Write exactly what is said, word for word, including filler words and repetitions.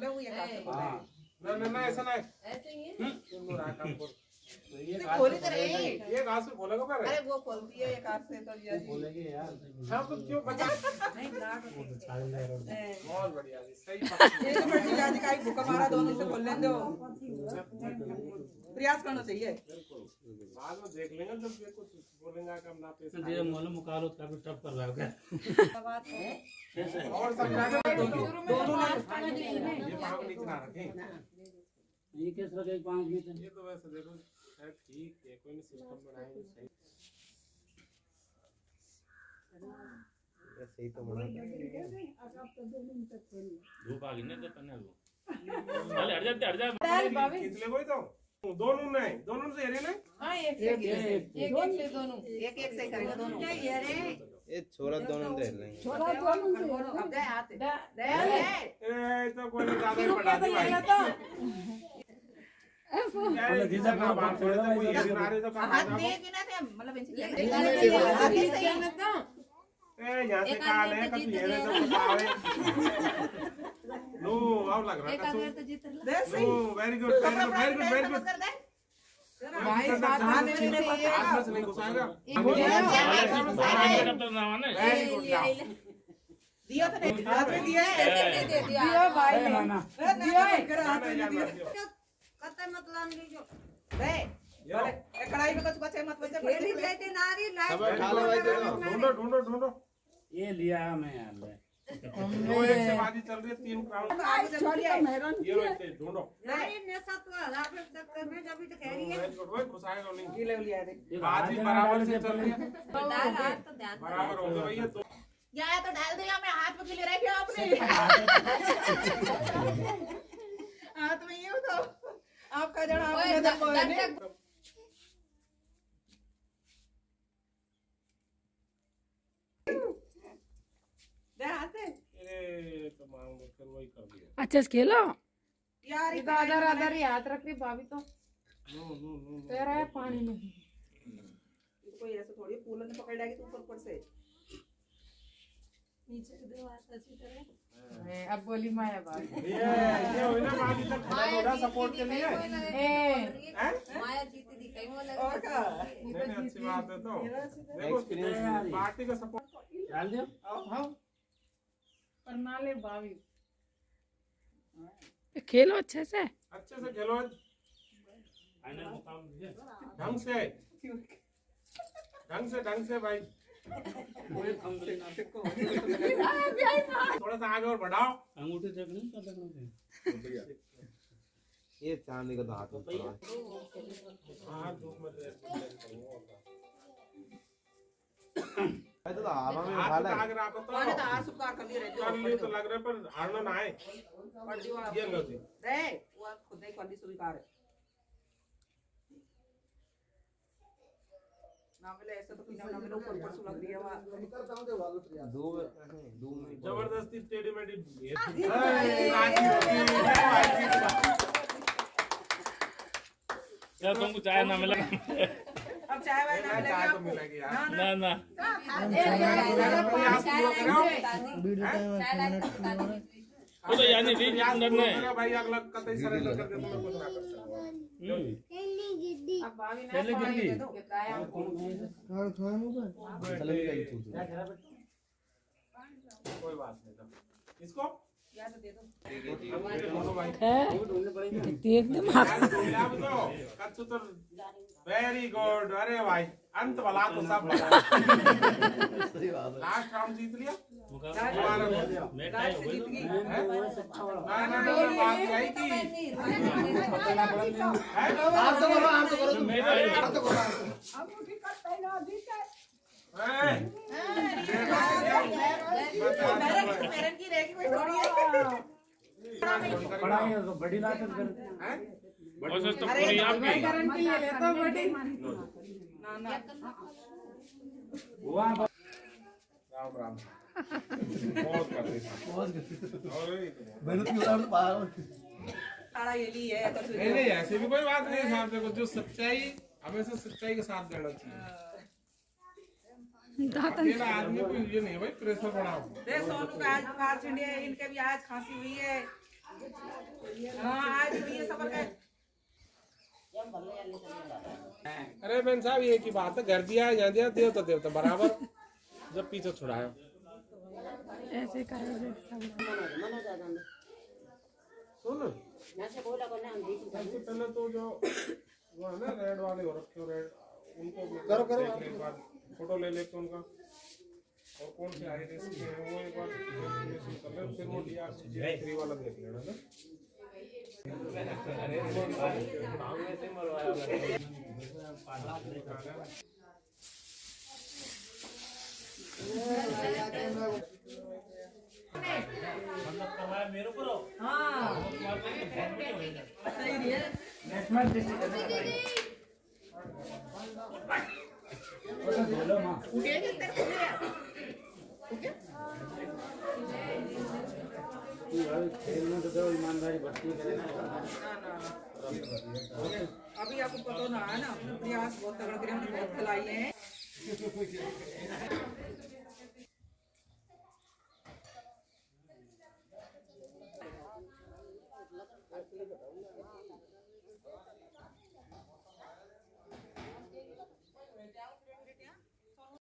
बोला हूँ या कैसे बोला है? ना ना ना ऐसा ना ऐसे ही है। तुम लोग आकाम बोल खोली तो नहीं ये घास में खोलेगा पर अरे वो खोल दिया ये कार से तो यार खोलेगी यार हाँ तो क्यों बचा नहीं लाड बहुत बढ़िया जी सही ये तो बढ़िया यार जी का एक भूखा मारा दोनों से खोल लेंगे वो प्रयास करना चाहिए बाद में देख लेंगे जब ये कुछ बोलेंगे कि हम ना पैसे दे मालूम मुकालो काफी टफ कर रहा है क्या बात है और सब दोनों ये भाग लिखना रखें ये कैसे लगे पाँच मीटर ये तो वैसे देखो है ठीक है कोई नहीं सिस्टम बनाएंगे सही सही तो बनाएंगे धूप आ गई ना तो पन्ना लो चल हट जाते हट जाते कितने कोई तो दोनों नहीं दोनों से हेरे नहीं हाँ एक एक एक एक से दोनों एक एक से करेंगे दोनों क्या हेरे ये छोरा दोनों से हेरे छोरा दोनों से अब दे आते दे ये तो कोई ज़्यादा बढ़ाते यार इधर ना बात छोड़ दे कोई ये नारे तो काम हाथ दे बिना थे मतलब हाथ ही सही मत दो ए यहां से काल है कभी ये तो बतावे नो और लग रहा का so no very good very good very good very good भाई साथ में लेने पर हाथ से नहीं घुसाएगा वेरी गुड दिया तो नहीं हाथ में दिया है ऐसे दे दिया दिया भाई दिया कर हाथ में दिया कते मत लान लीजो बे ये कढ़ाई में कुछ बचे मत वैसे ये लेते नारी लाइट ढूंढो ढूंढो ढूंढो ये लिया मैं यार दो एक से बाजी चल रही है तीन क्राउन आगे चल लिया ये रोते ढूंढो नारी ने सात लाख तक में जब भी कह रही है वो घुसाए लो नहीं ले लिया देख बाजी बराबर से चल रही है बराबर हो गई ये तो या तो डाल दो या मैं हाथ में क्यों ले रखी आपने हाथ में ये तो आपका जरा आप नजर अच्छा खेलो यार आधार आधार ही हाथ रख रही भाभी तो तेरा है पानी में कोई ऐसा थोड़ी पूलन ने पकड़ डाली तो ऊपर ऊपर से नीचे दो हाथ अच्छी तरह अब बोली माया बात ये ये हुई ना माया इधर खड़ा होगा सपोर्ट के लिए माया जीती दिखाई वो और क्या नहीं अच्छी बात है तो देखो पार्टी का सपोर्ट डाल दो हाँ पर ना ले भाभी खेलो अच्छे से अच्छे से खेलो ढंग से ढंग से ढंग से भाई थोड़ा सा आगे और बढ़ाओ अंगूठे देखने ये चांदी का दांत तो हवा में तो लग रहा है पर हारना ना आए खुद ही कॉलेज स्वीकार है ऐसा तो जबरदस्ती यार तुमको चाय ना मिला अब चाय वाय ना मिलेगी आपको ना ना तो यानी भाई अगला कतई सरेंडर कर दे तुम्हें कुछ ना कर सकता अब भाभी ना पानी दे दो ये काया और थोड़ा मुंह पे चल गई तू क्या करा बेटा कोई बात नहीं तो इसको या तो दे दो देख ले मां कच्चू तो वेरी गुड अरे भाई अंत वाला तो सब लास्ट राउंड जीत लिया मैं टाई हो गई ना ना बात आई थी आप तो करो आप तो करो मैं आप तो करो अब उठी कर पहला जीत है मेरे मेरे की रहेगी कोई थोड़ी है बड़ा है तो बड़ी लात कर हैं बस तो पूरी आपकी गारंटी ले लेता बड़ी ना ना हुआ राम राम बहुत करते बहुत करते और मेहनत की उतार पार सारा ये ली है तो नहीं ऐसे भी कोई बात नहीं साहब देखो जो सच्चाई हमेशा सच्चाई के साथ देना चाहिए दाता आदमी कोई ये नहीं भाई प्रेशर बनाओ दे सोनू का आज बुखार चढ़ी है इनके भी आज खांसी हुई है अरे बहन साहब ये की बात है, घर दिया है यहाँ दिया देवता देवता बराबर, जब पीछे छुड़ाया ऐसे सुन पहले तो जो वो है ना रेड वाले हो रखे हो रेड उनको करो करो फोटो ले लेके उनका और कौन से आईडी से है वो एक बार कर ले फिर वो डीआर थ्री वाला देख लेना ना। अरे गांव में से मरवाया मतलब कमाया मेरे को हां सही है नेशनल डिस्ट्रिक्ट बोलो मां ओके ओके खेलना तो ईमानदारी भर्ती करना अभी आपको पता ना है ना अपने प्रयास बहुत तगड़ा कर हमने बहुत खिलाई है।